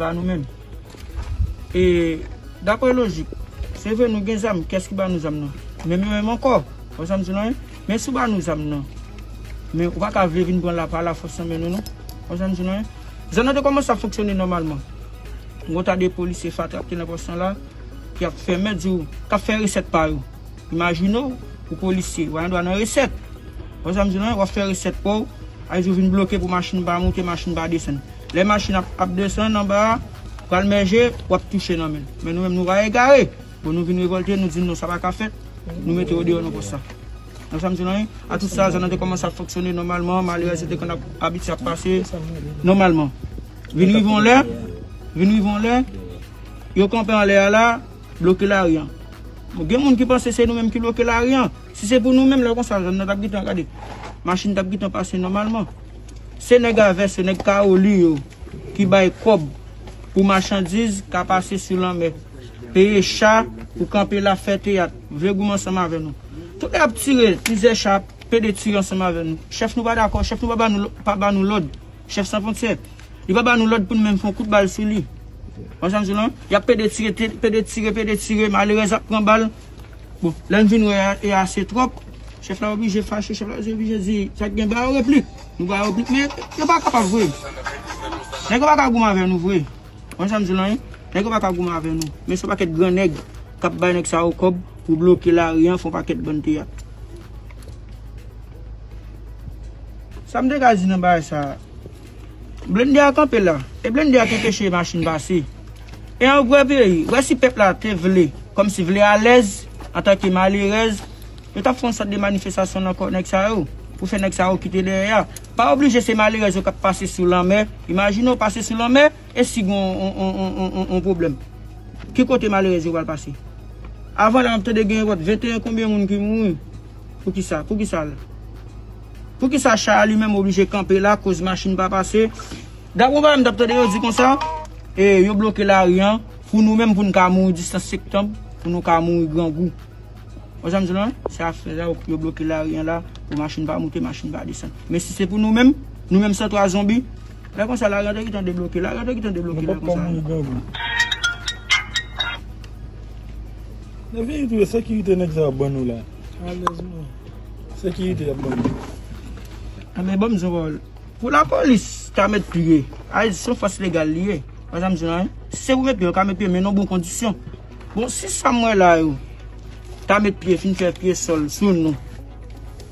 arriver à nous-mêmes. Et d'après logique, c'est vrai nous avons qu'est-ce qui va nous amener. Même encore, nous avons mais si nous amener. Mais on va pas vivre dans la par la force mais non. Nous avons comment ça fonctionne normalement. On a des policiers qui dans là qui a fait mettre qui a fait recette par eux. Imaginez les policiers, on doit une recette. Nous avons fait recette pour ils viennent bloquer pour machine va monter, machine va descendre. Les machines à descendre en bas, pour le manger, pour toucher non mais. Mais nous-mêmes nous va égarer. Pour nous venir révolter, nous disons non ça va pas faire. Nous mettons au dehors pour ça. Nous sommes à tout ça, ça a commencé à fonctionner normalement. Malheureusement, qu'on a habitué à passer normalement. Venus vivons là. Ils campent en l'air là, bloquer la rien. Il y a des gens qui pensent que c'est nous-mêmes qui bloquons la rien. Si c'est pour nous-mêmes, là, comme ça, on a dit, regardez. Machine d'habit en passe normalement. C'est les gars vers les caolio qui baillent cob pour marchandises qui passent sur la mer. Payer chat pour camper la fête et vraiment ensemble avec nous. Tout les tiré, ils échappent, payer des tirs ensemble avec nous. Chef nous pas d'accord, chef nous pas nous l'ordre. Chef 127. Il va pas nous l'ordre pour nous même faire un coup de balle sur lui. Il y a payer des tirs, malheureusement prend balle. Bon, l'envie est assez trop. Chef là obligé fâché, chef là obligé dit, ça gagne pas réplique. Nous va réplique mais il pas capable vrai. N'est pas capable avec nous vrai. On s'en dit là, n'est pas capable avec nous. Mais ce paquet grand nègre cap ba nèg ça au cob pour bloquer la rien font paquet bonne théâtre. Ça me dégage dans ba ça. Blende a camper là et blende a cacher machine passer. Et en vrai pays, voici peuple là te vle comme si vle à l'aise en tant que malheureuse. Nous avons fait des manifestations pour faire ça quitter derrière. Pas obligé, c'est malheureux de passer sur la mer. Imaginez passer sur la mer et si on a un problème. Qui côté malheureux va passer? Avant de gagner votre 21, combien de gens qui mourent? Pour qui ça? Pour qui ça? Pour qui ça? Charles lui-même obligé de camper là, cause machine pas passer. D'abord, on va dire comme ça. Et ils bloquent la rien pour nous-mêmes, pour nous mourir 17 septembre, pour nous mourir grand goût. C'est à faire que bloquer la rien là, pour machine va monter, machine va descendre. Mais si c'est pour nous-mêmes, c'est trois zombies. Là, comme ça, la rien qui t'en débloqué, la rien qui t'en débloqué. La vérité, la sécurité n'est pas bonne là. La sécurité est bonne. Ah, mais bon, pour la police, tu as mis plié. Ils sont face légale liée. Si vous mettez plié, mais non, bonne condition. Bon, si ça moi là, t'as mis pied, fin faire pied sol, sous nous.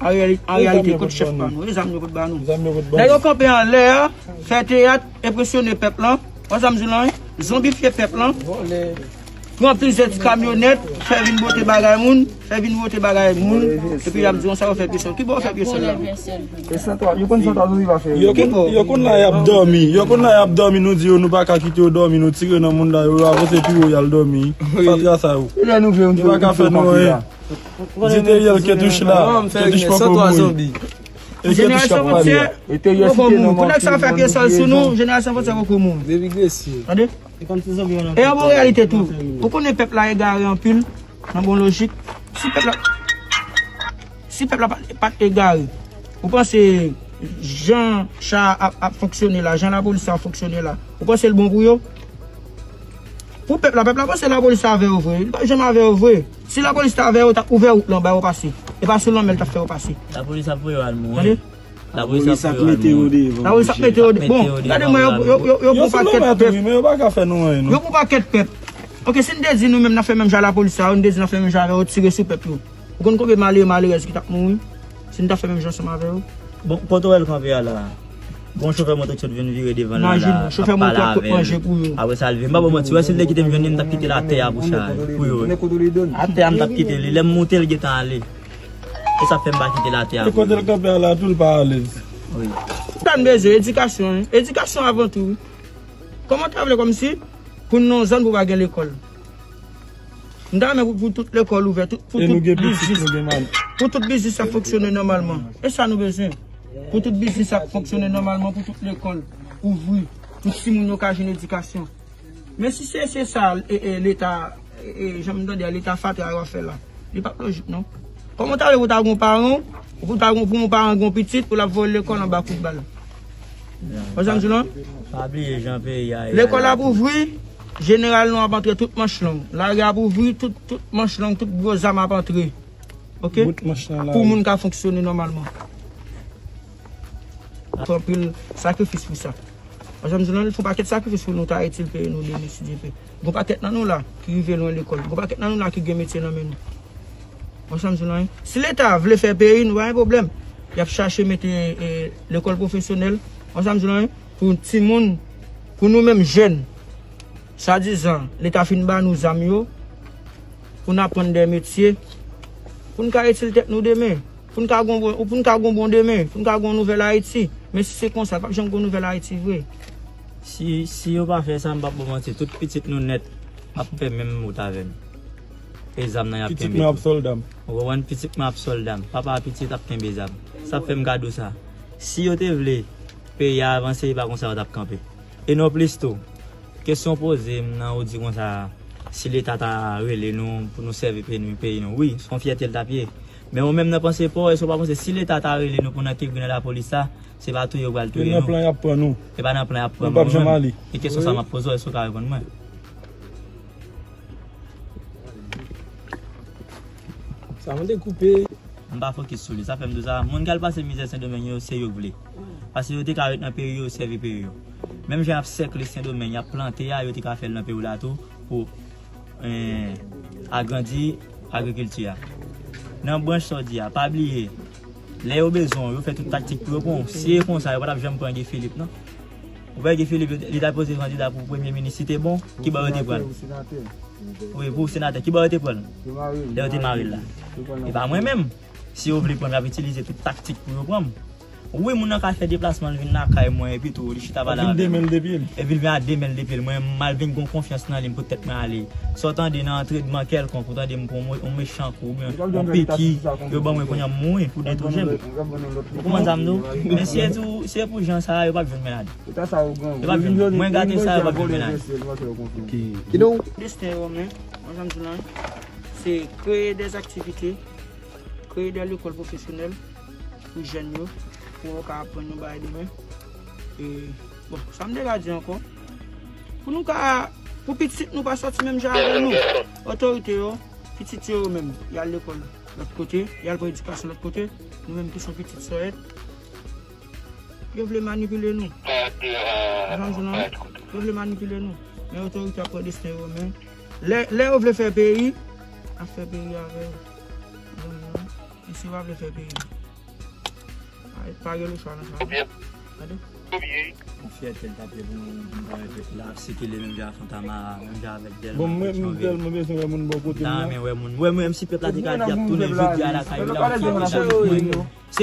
En réalité, côté chef, nous, les amis, côté banou. D'ailleurs, quand on est en l'air, faire théâtre, impressionner peuple, aux amis, zombifier peuple, prendre plusieurs camionnettes, faire une beauté bagaille moun, et puis ils disent, ça va faire pied sol. Qui va faire pied sol? Yo connais ça, nous, il va faire. Yo connais là, il a dormi. Nous disons, nous pas qu'à quitter, dormi, nous tirer dans le monde là, on avance et puis il a dormi. Ça, il va qu'à faire nous. J'étais qui touche là, qui touche pas pour zombies. Génération frontière, ça fait pied sol sur nous, génération frontière beaucoup monde. Attendez. Et en réalité tout, pourquoi les peuples là égarés en pile, dans bon logique, si peuple pas égaré, vous pensez Jean Chat a fonctionné là, Jean la police a fonctionné là, vous pensez le bon brouillot? Pour le peuple là, pensez la police avait ouvert, jamais avait ouvert. Si la police avait ouvert, l'on va passer. Et pas seulement elle t'a fait passer. La police a pris à mourir. La police a météo. Bon, regardez-moi, yo pas qu'être peuple. Mais yo pas faire nous. Yo pas qu'être peuple. OK, si nous dit nous-même n'a fait même la police, on dit n'a fait même genre tirer sur peuple. Vous connaissez combien malheureux qui t'a mourir. Si nous fait même genre ensemble avec eux. Bon, pourtant elle camper là. Bon chauffeur moto qui vient virer devant là. Non, chauffeur moto qui manger pour eux. Ah ouais, ça lever. Pas bon, tu vois c'est lui qui vient venir t'a quitter la terre pour ça. Pour eux. À terre t'a quitter, il aime monter le guetant aller. Et ça fait pas quitter la terre. Et quand le camper là, tout le pas l'aise. Oui. T'as besoin d'éducation, éducation avant tout. Comment tu veux comme si pour nos jeunes pour pas gagner l'école. Nous avons pour toute l'école ouverte, pour tout business. Pour tout business ça fonctionne normalement. Et ça nous besoin. Pour tout business ça fonctionne normalement, pour toute l'école ouvrir, tout si nous avons une éducation. Mais si c'est ça l'État, j'aime dire l'État fait à faire là. C'est pas logique non. Comment tu as vu vos parents, pour mon parent, petit, pour la voler l'école en bas de football. Vous Julon? Pas oublié, janvier. L'école a pour généralement, on a entré toute manche longue. La gare pour ouvrir toute manche longue, toute grosse âme à entrer. Ok? Pour monde qui fonctionne normalement. Pour le sacrifice pour ça. Il faut pas que sacrifice pour nous, tu as été payé, nous, les CDP. Il faut pas que nous là qui vivent loin de l'école. Il faut pas que nous là qui gagnent métier dans nous. Si l'État veut faire payer, nous, il n'y a pas de problème. Il a cherché à mettre l'école professionnelle. Pour tout le monde, pour nous-mêmes jeunes, ça disant, l'État finit par nous amener, pour nous apprendre des métiers, pour nous aider nous demain, pour nous avoir bon demain, pour nous avoir une nouvelle Haïti. Mais si c'est comme ça, pas besoin de nouvelle Haïti, vrai. Si on ne pas faire ça, on ne va pas mentir. Toute petite nous net, on peut même nous taver. Petite map soldam. On petite map soldam. Papa petite tap ken bezam. Ça fait me gado ça. Si yo te vle pays avancer pas comme ça tap camper. Et non plus tout. Question posée m'nan ou dit comme ça si l'état ta relé nous pour nous servir pays nous. Oui, son fierté le tapier. Mais on même n'a pensé pas et sont pas penser si l'état ta relé nous pour nous intégrer la police ça, c'est pas tout yo va le tuer. Il y a un plan y a prendre nous. Et pas un plan y a prendre nous. Et question ça m'a posé sur ka répondre moi. Ça m'a découpé. On va focus sur lui. Ça fait deux ans. Mon gars passe misère Saint-Domingue, c'est Yoblé. Parce que j'étais carré dans le pays, servi pays. Même j'ai observé Saint-Domingue, il a planté, il a fait le pays là tout pour agrandir l'agriculture. Dans le branche sordia, pas oublier. Les besoins, vous faites toute tactique pour répondre. Si vous ça, vous n'avez jamais pris Philippe, non? Vous voyez que Philippe, il a posé candidat pour le Premier ministre, c'était bon, qui va vous prendre? Oui, vous, sénateur, qui va vous prendre? Là, vous êtes marié là. Et pas moi-même, si vous voulez prendre, vous utilisez toute tactique pour vous prendre. Oui, mon a fait déplacement, il vient à moi, et puis tout, il vient à 2000 depuis. Moi, mal vient confiance dans lui, peut-être aller. Sortant d'un entraînement quelconque, pourtant, on méchant, on piqué, on est pour détruire. Comment ça me dit? Mais si c'est pour gens, ça, il n'y a pas de ménage. Il n'y a pas de ménage. Moi, gâté ça, il n'y a pas de ménage. Et donc, le destin, c'est créer des activités, créer des écoles professionnelles pour les jeunes. Pour apprendre nous bailler demain et bon ça me dégage encore pour nous pour petit nous pas sortir même genre avec nous autorité petit yo même il y a l'école de l'autre côté il y a l'éducation de l'autre côté nous même qui sont petites soeurs ils veulent manipuler nous ils veulent manipuler nous mais autorité a pris destin même les on veut faire pays à faire pays avec et si on veut faire pays c'est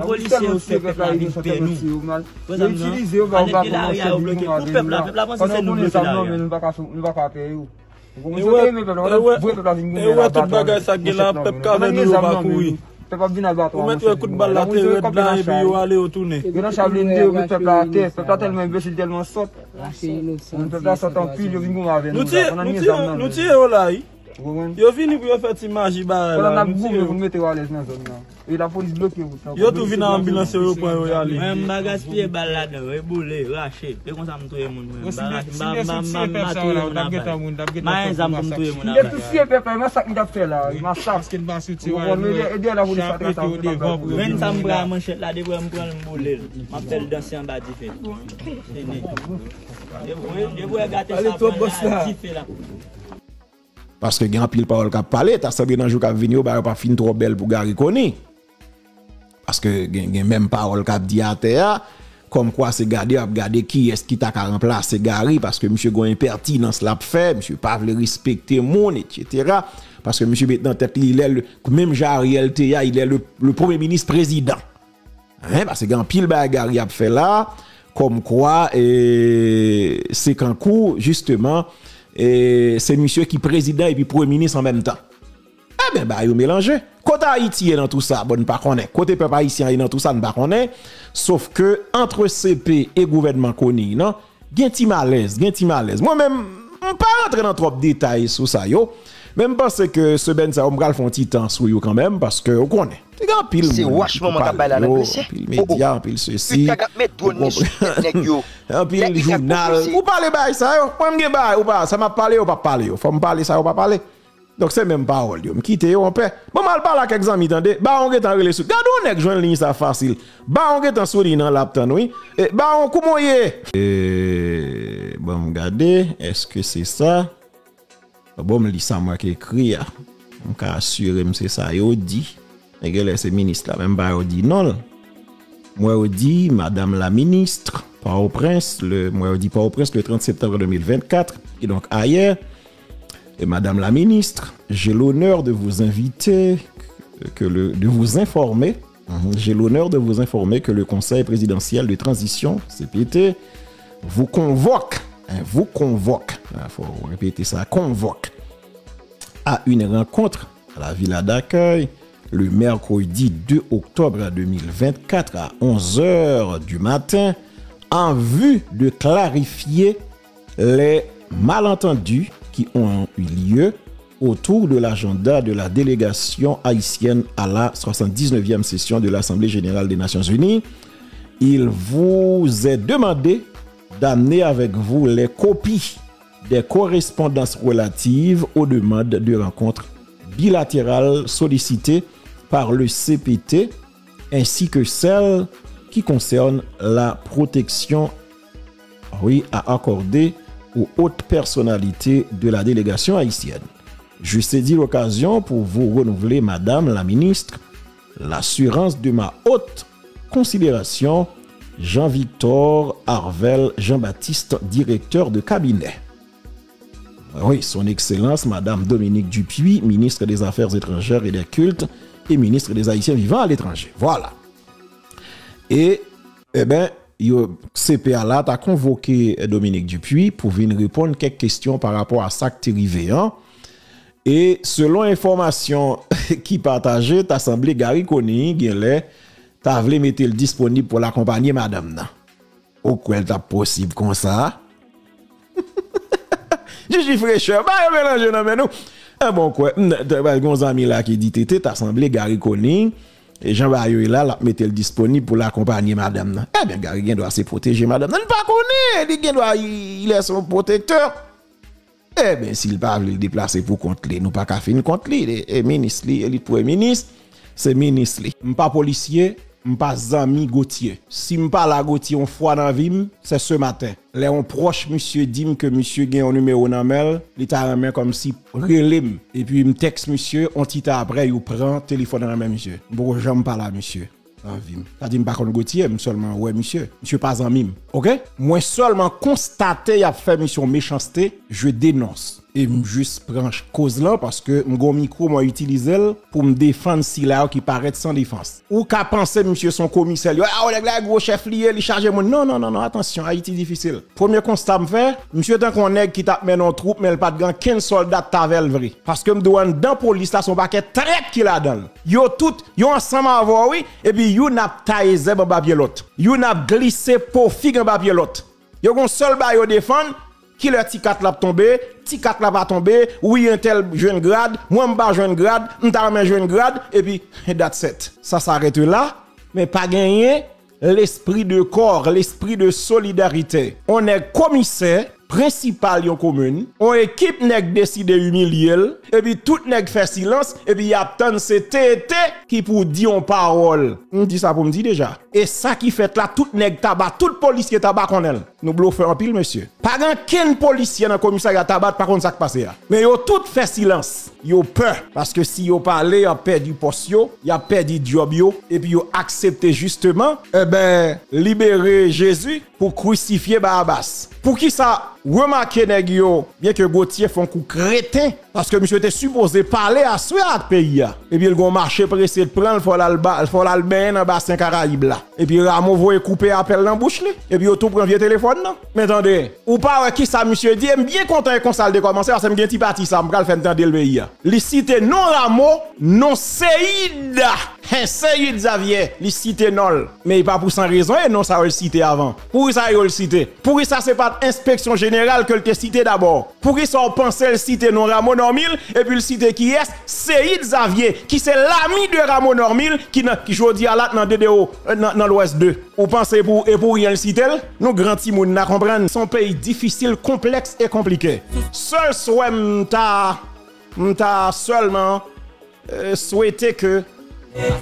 policier au fait peuple nous. Tu pas venir à battre. On mettre un coup de balle là, et puis on aller au tourner. Grand Chablindé, on met peuple à terre, peuple tellement imbécile, tellement sot. On peut pas s'attendre pile, je viens avec nous. Nous tirer là. Yo fini pour faire ti magie ba. On a bougé, vous mettez à l'aise dans zone là. Et la police bloquée vous ça. Yo tout venir en ambulance au point où aller. Même bagasse pied balle là dedans, et bouler, racher. Et comme ça me touyer monde. Mais ça me touyer monde. Et tout si peuple, mais ça qui t'a fait là, il m'a parce qu'il va sortir. On veut aider la police à traiter ça. Même ça me prend manchette là, devant me prendre bouler. M'appelle danser en bas du fait. Je vous regarder ça. Parce que il y a pile parole qui a parlé, tu as semblé dans jour qui a venu, bah pas fin trop belle pour Garry Konig. Parce que il y a même parole qui a dit à terre comme quoi c'est garder à regarder qui est-ce qui t'a remplacé Garry parce que monsieur gon impertinence l'a fait, monsieur pas veut respecter monde etc. parce que monsieur maintenant tête il est même Jariel Théa, il est le premier ministre président. Hein parce que il y a pile Garry a fait là comme quoi et c'est qu'un coup justement et c'est monsieur qui président et puis premier ministre en même temps. Eh ben, bah, il mélange. Côté Haïti est dans tout ça, bon, ne pas connaître. Côté peuple haïtien est dans tout ça, ne pas connaître. Sauf que, entre CP et gouvernement Konig, non, il y a un petit malaise. Moi-même, je ne vais pas rentrer dans trop de détails sur ça, yo. Même parce que ce ben ça on va faire un petit temps sur quand même parce que on connaît. C'est grand pile. C'est wachement mon capable là dans pile média, pile ceci. Un pile journal. Ou parler bail ça yo, pas me bail ou pas, ça m'a parlé ou pas parler. Faut me parler ça ou pas parler. Donc c'est même parole yo, me quitter yo en paix. Bon mal parler avec exemple attendez, bah on est en relais. Gardou nèg joindre ligne ça facile. Bah on est en souri dans l'aptan oui. Et bah on comment bon regardez, est-ce que c'est ça? Bon, je lis ça, moi qui écrit. Je suis assuré que c'est ça. Je dis, c'est ministre là, même pas je dis non. Moi je dis, madame la ministre, Port-au-Prince, moi je dis Port-au-Prince le 30 septembre 2024. Et donc ailleurs, et madame la ministre, j'ai l'honneur de vous inviter, de vous informer. J'ai l'honneur de vous informer que le Conseil présidentiel de transition, CPT, vous convoque. Vous convoque, il faut répéter ça, convoque à une rencontre à la Villa d'accueil le mercredi 2 octobre 2024 à 11h du matin en vue de clarifier les malentendus qui ont eu lieu autour de l'agenda de la délégation haïtienne à la 79e session de l'Assemblée générale des Nations Unies. Il vous est demandé d'amener avec vous les copies des correspondances relatives aux demandes de rencontres bilatérales sollicitées par le CPT ainsi que celles qui concernent la protection à accorder aux hautes personnalités de la délégation haïtienne. Je saisis l'occasion pour vous renouveler, Madame la Ministre, l'assurance de ma haute considération. Jean-Victor Arvel Jean-Baptiste, directeur de cabinet. Oui, son Excellence, Madame Dominique Dupuy, ministre des Affaires étrangères et des Cultes et ministre des Haïtiens vivant à l'étranger. Voilà. Et, eh bien, CPA là, tu as convoqué Dominique Dupuy pour venir répondre à quelques questions par rapport à ça qui est arrivé. Hein? Et selon l'information qui partagée, tu as semblé Garry Konig, t'as voulu mettre le disponible pour l'accompagner, madame. Au quoi t'as possible comme ça? Je suis fraîcheur, bah, je mélange, non, mais bon, quoi, t'as un ami là qui dit, t'as semblé Garry Konig, et Jean-Barré là, l'a mettre le disponible pour l'accompagner, madame. Eh bien, Garry doit se protéger, madame. Non, pas connaître, il est son protecteur. Eh bien, s'il pas veut le déplacer pour contre lui, nous pas qu'à finir contre lui, et ministre, il pour ministre, c'est ministre. Pas policier. M'pas ami Gauthier. Si m'pas la Gauthier on fois dans vie, c'est ce matin. Les on proche monsieur dit que monsieur gagne un numéro dans mail, il t'a remis comme si relève et puis me texte monsieur, on tita après il prend téléphone dans main monsieur. Bon j'aime pas là monsieur. En vie. Ça dit m'pas contre Gauthier, seulement ouais monsieur. Monsieur pas ami. OK? Moi seulement constater y a fait mission méchanceté, je dénonce. Et me juste prends cause là parce que mon micro m'a utilisé pour me défendre si là qui paraît sans défense. Ou qu'a pensé monsieur son commissaire ah on est gros chef lié il charge mon non attention Haïti difficile. Premier constat me fait monsieur tant qu'on nèg qui t'a mené en troupe mais pas de gang 15 soldats tavel vrai parce que me douane dans police là son paquet traite qui là dedans. Yo tout yo ensemble avoir oui et puis you n'a taisé en papier l'autre. You n'a glissé pour figue en papier l'autre. Yo gon seul ba yo défendre qui le ticat l'a tombé, ticat l'a pas tombé, oui un tel jeune grade, moi m'ba jeune grade, m'ta même jeune grade et puis that's it. Ça s'arrête là, mais pas gagner l'esprit de corps, l'esprit de solidarité. On est commissaire principal yon commune, on équipe nèg décide humilier et puis tout nèg fait silence et puis y a tant c'était qui pour dire en parole. On dit ça pour me dire déjà. Et ça qui fait là tout nèg tabac, tout policier tabac qu'on elle. Nous bluffer en pile monsieur. Pas grand ken policier dans commissariat tabac par contre ça qui passe là. Mais yo tout fait silence, yo peur parce que si yo parler, y a perdu poste yo, y a perdu job yo et puis yo accepté justement libérer Jésus pour crucifier Barabbas. Pour qui ça remarquez nèg yo, bien que Gauthier font coup crétin parce que monsieur était supposé parler à ce pays là. Et puis le gon marché pressé de prendre faut l'albain dans bassin Caraïbe là. Et puis Ramon voye couper appel dans bouche là. Et puis tout prend vieux téléphone non. Mais attendez, ou pas qui ça monsieur dit, bien content qu'on ça de commencer parce que me petit parti ça me va faire entendre le pays là. Li cité non Ramon, non Seïd Seïd Xavier, il cite non, mais pas pour sans raison, et non, ça il cité avant. Pour ça, il cité. Pour ça, c'est pas inspection générale que le cité d'abord. Pour ça, on pensait le cité non Ramon Normil, et puis le cité qui est Seïd Xavier, qui c'est l'ami de Ramon Normil, qui jodi à la dans l'Ouest 2. Vous pensez pour rien le citer? Nous, grand timoun, n'a comprendre son pays difficile, complexe et compliqué. Seul souhait, m'ta seulement souhaité que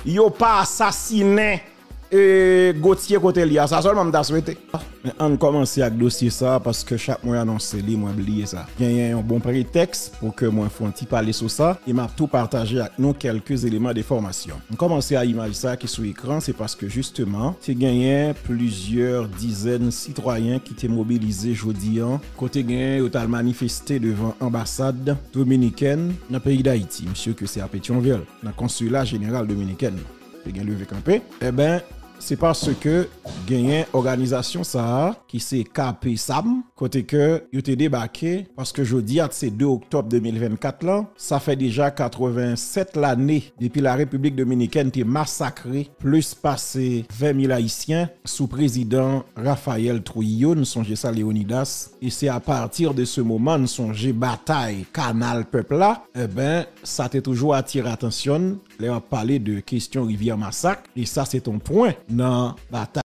yo pas assassiné Gauthier côté lié. Ça seulement m'ta souhaité. On commence avec dossier ça parce que chaque mois annoncé li moi oublier ça. Il y a un bon prétexte pour que moi font petit parler sur ça et m'a tout partagé avec nous quelques éléments de formation. On commence à image ça qui sur écran, c'est parce que justement, c'est gagné plusieurs dizaines de citoyens qui étaient mobilisés jeudi an côté gagné total manifesté devant ambassade dominicaine dans le pays d'Haïti, monsieur que c'est à Pétionville, dans le consulat général dominicain. C'est gagné levé campé. Eh ben c'est parce que gagne organisation ça qui c'est KPSAM côté que yo te débarqué parce que jeudi à c'est 2 octobre 2024 là, ça fait déjà 87 l'année depuis la République dominicaine t'est massacré plus passé 20 000 haïtiens sous président Raphaël Truillon, nous songez ça Léonidas et c'est à partir de ce moment nous songez bataille canal peuple là, eh ben ça t'est toujours attiré attention, les on parler de question rivière massacre et ça c'est ton point. Non, bataille.